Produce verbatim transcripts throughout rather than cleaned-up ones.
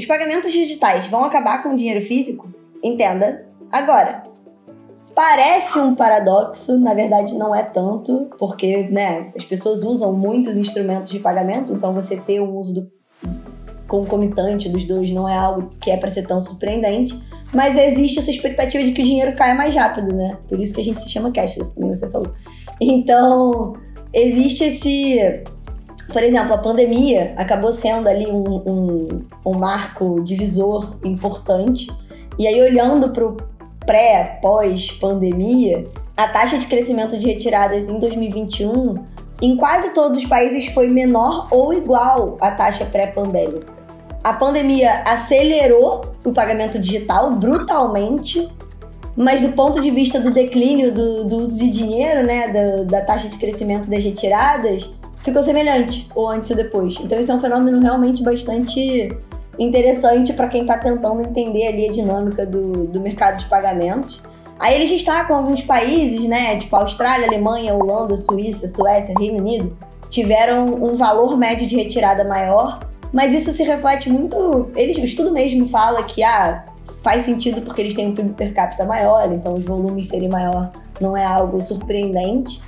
Os pagamentos digitais vão acabar com o dinheiro físico? Entenda agora. Parece um paradoxo, na verdade não é tanto, porque né, as pessoas usam muitos instrumentos de pagamento, então você ter um uso do concomitante dos dois não é algo que é para ser tão surpreendente, mas existe essa expectativa de que o dinheiro caia mais rápido, né? Por isso que a gente se chama cashless, como você falou. Então, existe esse... Por exemplo, a pandemia acabou sendo ali um, um, um marco divisor importante. E aí, olhando para o pré, pós-pandemia, a taxa de crescimento de retiradas em dois mil e vinte e um, em quase todos os países, foi menor ou igual à taxa pré-pandêmica. A pandemia acelerou o pagamento digital brutalmente, mas do ponto de vista do declínio do, do uso de dinheiro, né, da, da taxa de crescimento das retiradas, ficou semelhante, ou antes ou depois. Então isso é um fenômeno realmente bastante interessante para quem está tentando entender ali a dinâmica do, do mercado de pagamentos. Aí eles destacam alguns países, né, tipo Austrália, Alemanha, Holanda, Suíça, Suécia, Reino Unido, tiveram um valor médio de retirada maior, mas isso se reflete muito... Eles, o estudo mesmo fala que ah, faz sentido porque eles têm um P I B per capita maior, então os volumes serem maior não é algo surpreendente.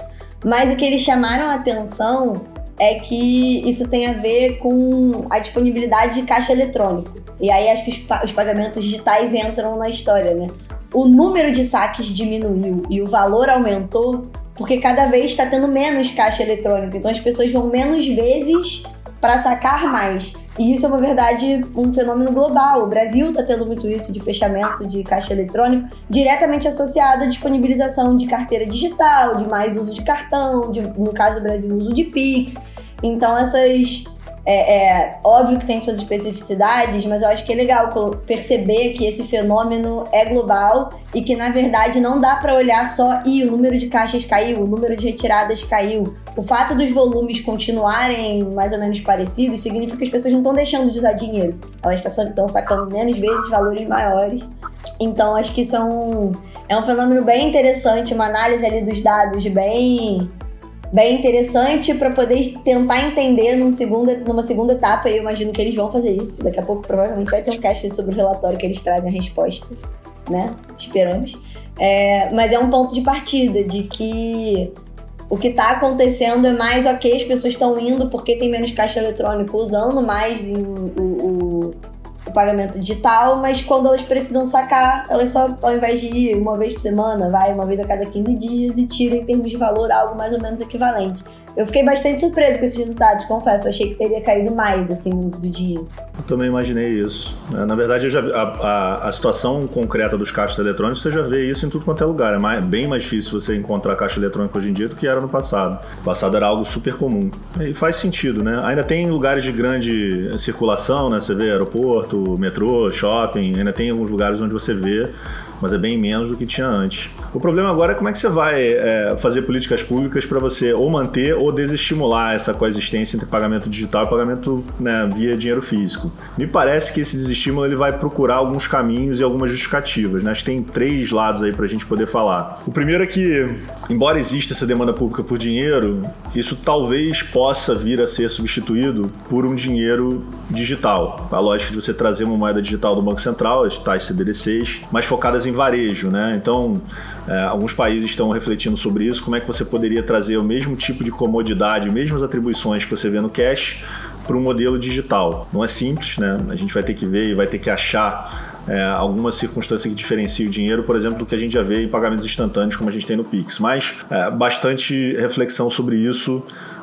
Mas o que eles chamaram a atenção é que isso tem a ver com a disponibilidade de caixa eletrônico. E aí acho que os, pa- os pagamentos digitais entram na história, né? O número de saques diminuiu e o valor aumentou porque cada vez está tendo menos caixa eletrônica. Então as pessoas vão menos vezes para sacar mais. E isso é uma verdade, um fenômeno global. O Brasil está tendo muito isso de fechamento de caixa eletrônico, diretamente associado à disponibilização de carteira digital, de mais uso de cartão, de, no caso do Brasil, uso de Pix. Então, essas... É, é óbvio que tem suas especificidades, mas eu acho que é legal perceber que esse fenômeno é global e que, na verdade, não dá para olhar só e o número de caixas caiu, o número de retiradas caiu. O fato dos volumes continuarem mais ou menos parecidos significa que as pessoas não estão deixando de usar dinheiro. Elas estão sacando menos vezes valores maiores. Então, acho que isso é um, é um fenômeno bem interessante, uma análise ali dos dados bem... bem interessante para poder tentar entender num segunda, numa segunda etapa, e eu imagino que eles vão fazer isso. Daqui a pouco, provavelmente, vai ter um cast sobre o relatório que eles trazem a resposta, né? Esperamos. É, mas é um ponto de partida, de que o que está acontecendo é mais ok, as pessoas estão indo porque tem menos caixa eletrônico, usando mais em, o, o, o pagamento digital, mas quando elas precisam sacar, elas só, ao invés de ir uma vez por semana, vai uma vez a cada quinze dias e tira em termos de valor algo mais ou menos equivalente. Eu fiquei bastante surpresa com esses resultados, confesso. Eu achei que teria caído mais, assim, o uso do dinheiro. Eu também imaginei isso. Na verdade, eu já, a, a, a situação concreta dos caixas eletrônicos, você já vê isso em tudo quanto é lugar. É mais, bem mais difícil você encontrar caixa eletrônica hoje em dia do que era no passado. No passado era algo super comum. E faz sentido, né? Ainda tem lugares de grande circulação, né? Você vê aeroporto, metrô, shopping, ainda tem alguns lugares onde você vê, mas é bem menos do que tinha antes. O problema agora é como é que você vai é, fazer políticas públicas para você ou manter ou desestimular essa coexistência entre pagamento digital e pagamento né, via dinheiro físico. Me parece que esse desestímulo ele vai procurar alguns caminhos e algumas justificativas. Né? Acho que tem três lados aí pra gente poder falar. O primeiro é que, embora exista essa demanda pública por dinheiro, isso talvez possa vir a ser substituído por um dinheiro digital. A lógica de você trazer uma moeda digital do Banco Central, as tais C D D Cs, mais focadas em varejo. Né? Então, é, alguns países estão refletindo sobre isso, como é que você poderia trazer o mesmo tipo de comodidade, mesmas atribuições que você vê no cash para um modelo digital. Não é simples, né? A gente vai ter que ver e vai ter que achar é, alguma circunstância que diferencie o dinheiro, por exemplo, do que a gente já vê em pagamentos instantâneos, como a gente tem no Pix. Mas é, bastante reflexão sobre isso,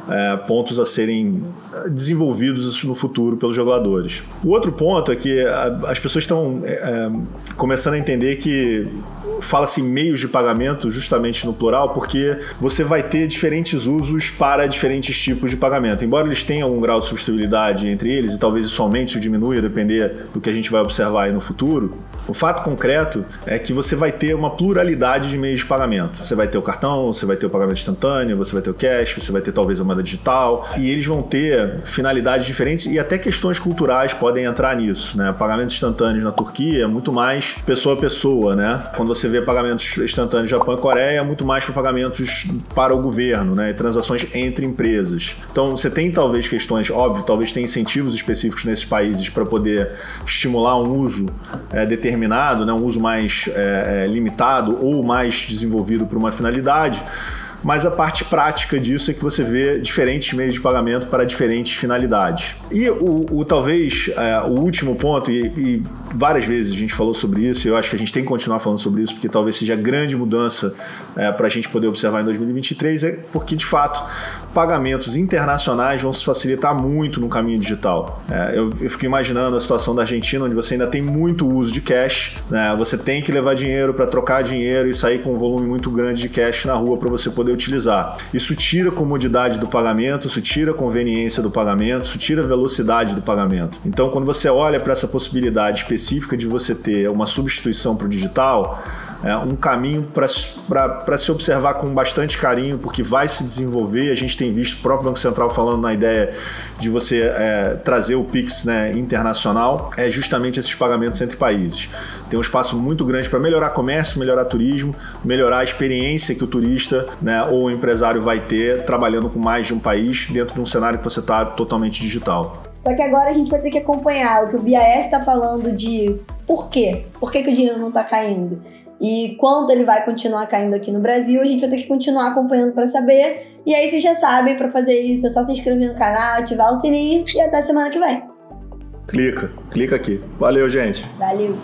é, pontos a serem desenvolvidos no futuro pelos reguladores. O outro ponto é que a, as pessoas estão é, começando a entender que fala-se meios de pagamento justamente no plural, porque você vai ter diferentes usos para diferentes tipos de pagamento. Embora eles tenham algum grau de substituibilidade entre eles, e talvez isso aumente ou diminua, depender do que a gente vai observar aí no futuro, o fato concreto é que você vai ter uma pluralidade de meios de pagamento. Você vai ter o cartão, você vai ter o pagamento instantâneo, você vai ter o cash, você vai ter talvez uma agenda digital, e eles vão ter finalidades diferentes e até questões culturais podem entrar nisso, né? Pagamentos instantâneos na Turquia é muito mais pessoa a pessoa, né? Quando você vê pagamentos instantâneos no Japão e Coreia, é muito mais para pagamentos para o governo, né? E transações entre empresas. Então, você tem talvez questões, óbvio, talvez tenha incentivos específicos nesses países para poder estimular um uso é, determinado, né? Um uso mais é, limitado ou mais desenvolvido para uma finalidade. Mas a parte prática disso é que você vê diferentes meios de pagamento para diferentes finalidades. E o, o talvez é, o último ponto, e, e várias vezes a gente falou sobre isso, e eu acho que a gente tem que continuar falando sobre isso, porque talvez seja a grande mudança é, para a gente poder observar em dois mil e vinte e três, é porque, de fato, pagamentos internacionais vão se facilitar muito no caminho digital. É, eu, eu fico imaginando a situação da Argentina, onde você ainda tem muito uso de cash, né? Você tem que levar dinheiro para trocar dinheiro e sair com um volume muito grande de cash na rua para você poder utilizar. Isso tira a comodidade do pagamento, isso tira a conveniência do pagamento, isso tira a velocidade do pagamento. Então, quando você olha para essa possibilidade específica de você ter uma substituição para o digital, é um caminho para se observar com bastante carinho, porque vai se desenvolver. A gente tem visto o próprio Banco Central falando na ideia de você é, trazer o Pix, né, internacional, é justamente esses pagamentos entre países. Tem um espaço muito grande para melhorar comércio, melhorar turismo, melhorar a experiência que o turista, né, ou o empresário vai ter trabalhando com mais de um país dentro de um cenário que você está totalmente digital. Só que agora a gente vai ter que acompanhar o que o B I A S está falando de por quê? Por que, que o dinheiro não está caindo? E quanto ele vai continuar caindo aqui no Brasil, a gente vai ter que continuar acompanhando para saber. E aí vocês já sabem, para fazer isso é só se inscrever no canal, ativar o sininho e até semana que vem. Clica, clica aqui. Valeu, gente. Valeu.